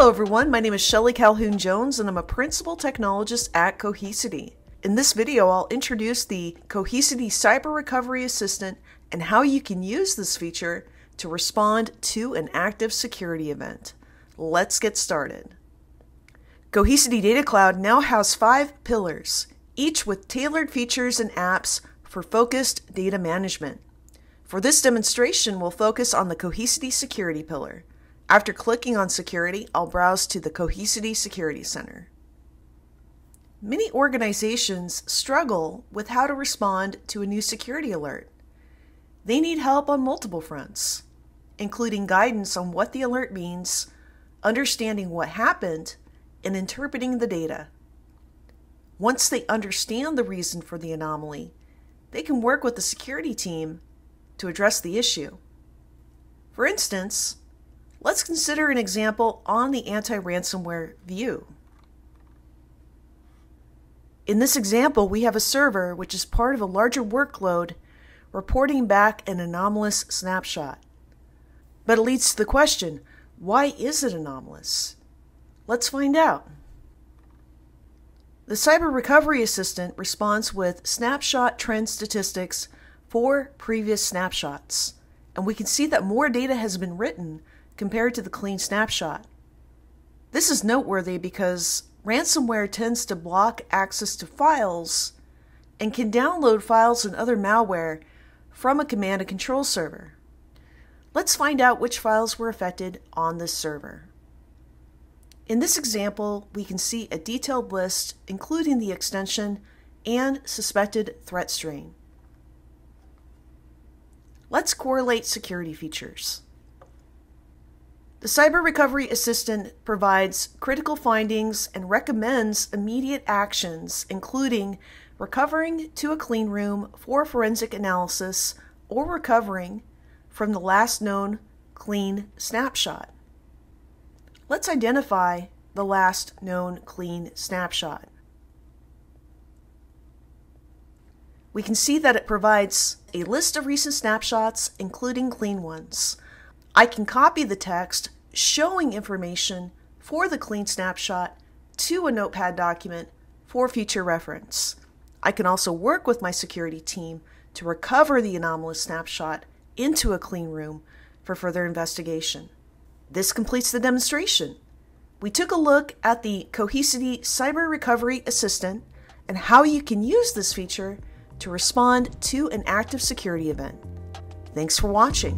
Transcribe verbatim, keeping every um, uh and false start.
Hello everyone, my name is Shelley Calhoun-Jones and I'm a Principal Technologist at Cohesity. In this video, I'll introduce the Cohesity Cyber Recovery Assistant and how you can use this feature to respond to an active security event. Let's get started. Cohesity Data Cloud now has five pillars, each with tailored features and apps for focused data management. For this demonstration, we'll focus on the Cohesity Security pillar. After clicking on Security, I'll browse to the Cohesity Security Center. Many organizations struggle with how to respond to a new security alert. They need help on multiple fronts, including guidance on what the alert means, understanding what happened, and interpreting the data. Once they understand the reason for the anomaly, they can work with the security team to address the issue. For instance, let's consider an example on the anti-ransomware view. In this example, we have a server which is part of a larger workload reporting back an anomalous snapshot. But it leads to the question, why is it anomalous? Let's find out. The Cyber Recovery Assistant responds with snapshot trend statistics for previous snapshots, and we can see that more data has been written compared to the clean snapshot. This is noteworthy because ransomware tends to block access to files and can download files and other malware from a command and control server. Let's find out which files were affected on this server. In this example, we can see a detailed list including the extension and suspected threat strain. Let's correlate security features. The Cyber Recovery Assistant provides critical findings and recommends immediate actions, including recovering to a clean room for forensic analysis or recovering from the last known clean snapshot. Let's identify the last known clean snapshot. We can see that it provides a list of recent snapshots, including clean ones. I can copy the text showing information for the clean snapshot to a notepad document for future reference. I can also work with my security team to recover the anomalous snapshot into a clean room for further investigation. This completes the demonstration. We took a look at the Cohesity Cyber Recovery Assistant and how you can use this feature to respond to an active security event. Thanks for watching.